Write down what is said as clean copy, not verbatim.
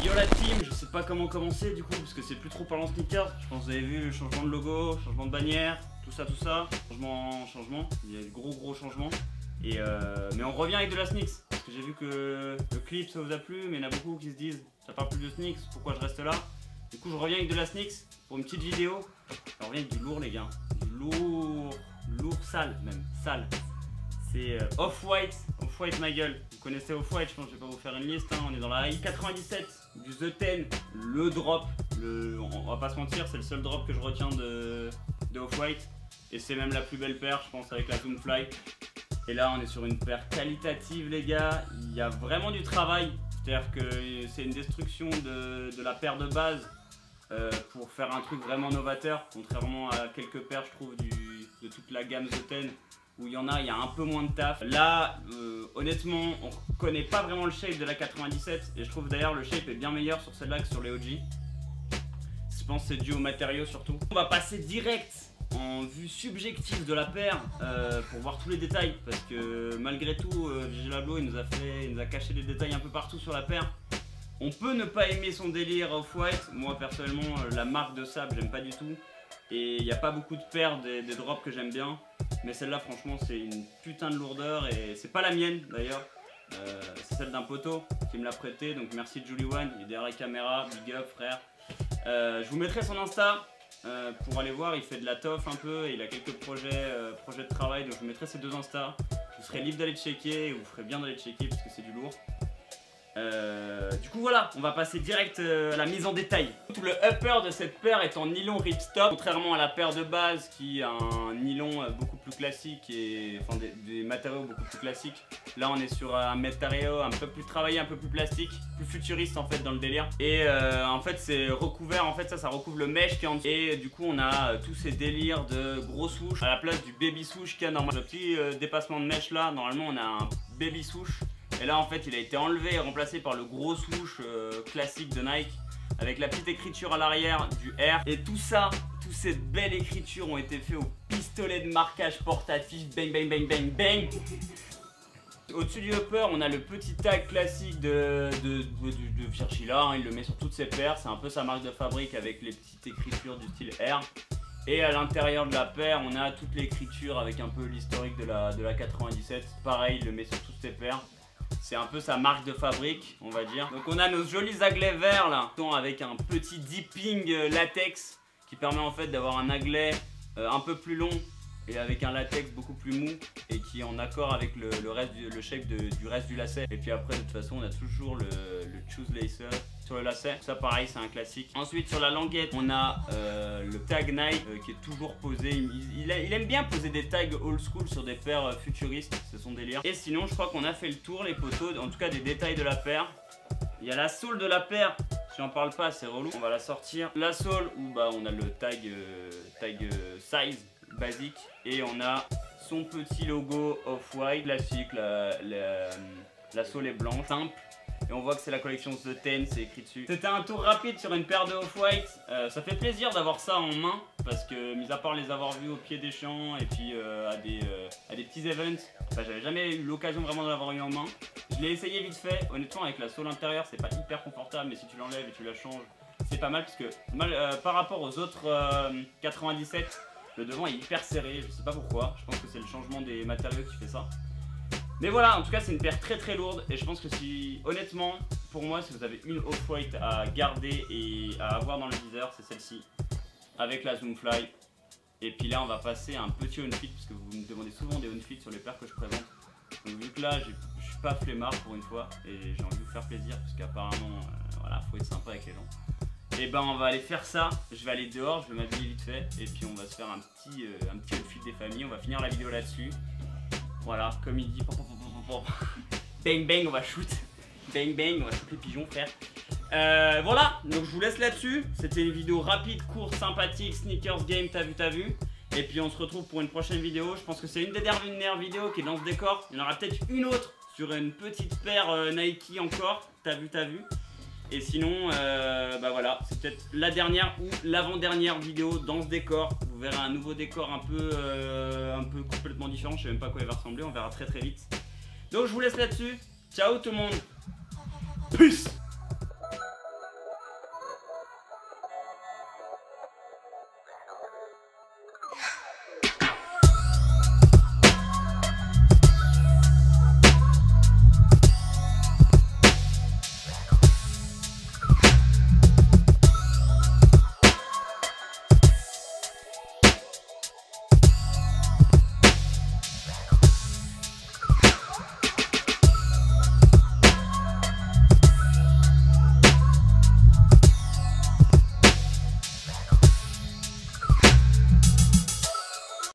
Yo la team, je sais pas comment commencer du coup parce que c'est plus trop parlant sneakers. Je pense que vous avez vu le changement de logo, changement de bannière, tout ça. Changement, il y a des gros changements. Et mais on revient avec de la sneaks. Parce que j'ai vu que le clip ça vous a plu, mais il y en a beaucoup qui se disent ça parle plus de sneaks, pourquoi je reste là? Du coup je reviens avec de la sneaks pour une petite vidéo. On revient avec du lourd les gars. Du lourd sale même, sale. C'est Off-White ma gueule. Vous connaissez Off-White, je pense que je vais pas vous faire une liste, hein. On est dans la hype 97 du The Ten, le drop, on va pas se mentir, c'est le seul drop que je retiens de Off-White. Et c'est même la plus belle paire je pense avec la Tomfly. Et là on est sur une paire qualitative les gars, il y a vraiment du travail. C'est-à-dire que c'est une destruction de la paire de base pour faire un truc vraiment novateur. Contrairement à quelques paires je trouve de toute la gamme Zoten, où il y a un peu moins de taf. Là, honnêtement, on ne connaît pas vraiment le shape de la 97 et je trouve d'ailleurs le shape est bien meilleur sur celle-là que sur les OG. Je pense que c'est dû aux matériaux surtout. On va passer direct en vue subjective de la paire pour voir tous les détails parce que malgré tout, Vigilablo il nous a caché des détails un peu partout sur la paire. On peut ne pas aimer son délire Off-White. Moi personnellement, la marque de sable, j'aime pas du tout. Et il n'y a pas beaucoup de paires des drops que j'aime bien. Mais celle-là, franchement, c'est une putain de lourdeur et c'est pas la mienne d'ailleurs. C'est celle d'un poteau qui me l'a prêté. Donc merci Julie One, il est derrière la caméra, big up frère. Je vous mettrai son Insta pour aller voir. Il fait de la toffe un peu et il a quelques projets de travail. Donc je vous mettrai ses deux Insta. Vous serez libre d'aller checker et vous ferez bien d'aller checker parce que c'est du lourd. Du coup voilà, on va passer direct à la mise en détail. Tout le upper de cette paire est en nylon ripstop, contrairement à la paire de base qui a un nylon beaucoup plus classique et enfin des matériaux beaucoup plus classiques. Là on est sur un matériau un peu plus travaillé, un peu plus plastique, plus futuriste en fait dans le délire. Et en fait c'est recouvert, en fait ça recouvre le mesh qui est en dessous. Et du coup on a tous ces délires de gros souches à la place du baby souche qui a normalement le petit dépassement de mesh là. Normalement on a un baby souche. Et là en fait il a été enlevé et remplacé par le gros souche classique de Nike avec la petite écriture à l'arrière du R. Et tout ça, toutes ces belles écritures ont été faites au pistolet de marquage portatif. Bang bang bang bang bang. Au-dessus du upper on a le petit tag classique de Virgila, hein. Il le met sur toutes ses paires, c'est un peu sa marque de fabrique avec les petites écritures du style R. Et à l'intérieur de la paire, on a toute l'écriture avec un peu l'historique de la 97. Pareil, il le met sur toutes ses paires. C'est un peu sa marque de fabrique, on va dire. Donc on a nos jolis aglets verts là, avec un petit dipping latex qui permet en fait d'avoir un aglet un peu plus long et avec un latex beaucoup plus mou et qui est en accord avec le shape du reste du lacet. Et puis après de toute façon on a toujours le choose lacer sur le lacet, ça pareil c'est un classique. Ensuite sur la languette on a le tag Nike qui est toujours posé. Il aime bien poser des tags old school sur des paires futuristes, c'est son délire. Et sinon je crois qu'on a fait le tour les poteaux, en tout cas des détails de la paire. Il y a la sole de la paire. Si on parle pas c'est relou, on va la sortir. La sole où bah, on a le tag size basique et on a son petit logo Off-White classique. La sole est blanche, simple, et on voit que c'est la collection The Ten, c'est écrit dessus. C'était un tour rapide sur une paire de Off-White. Ça fait plaisir d'avoir ça en main parce que mis à part les avoir vus au pied des champs et puis à des petits events, enfin, j'avais jamais eu l'occasion vraiment de l'avoir eu en main. Je l'ai essayé vite fait, honnêtement avec la sole intérieure c'est pas hyper confortable, mais si tu l'enlèves et tu la changes c'est pas mal parce que par rapport aux autres 97, le devant est hyper serré, je sais pas pourquoi, je pense que c'est le changement des matériaux qui fait ça. Mais voilà, en tout cas c'est une paire très lourde et je pense que si, honnêtement, pour moi si vous avez une Off-White à garder et à avoir dans le viseur, c'est celle-ci, avec la Zoomfly. Et puis là on va passer à un petit on-fit, parce que vous me demandez souvent des on-fit sur les paires que je présente. Donc vu que là je suis pas flemmard pour une fois et j'ai envie de vous faire plaisir, parce qu'apparemment, voilà, faut être sympa avec les gens. Et ben on va aller faire ça, je vais aller dehors, je vais m'habiller vite fait et puis on va se faire un petit outfit des familles, on va finir la vidéo là-dessus. Voilà, comme il dit, bang bang on va shoot, bang bang on va shoot les pigeons frère. Voilà, donc je vous laisse là-dessus, c'était une vidéo rapide, courte, sympathique, sneakers game, t'as vu. Et puis on se retrouve pour une prochaine vidéo, je pense que c'est une des dernières vidéos qui est dans ce décor, il y en aura peut-être une autre sur une petite paire Nike encore, t'as vu. Et sinon, bah voilà, c'est peut-être la dernière ou l'avant-dernière vidéo dans ce décor. Vous verrez un nouveau décor un peu complètement différent. Je sais même pas à quoi il va ressembler. On verra très vite. Donc je vous laisse là-dessus. Ciao tout le monde. Peace.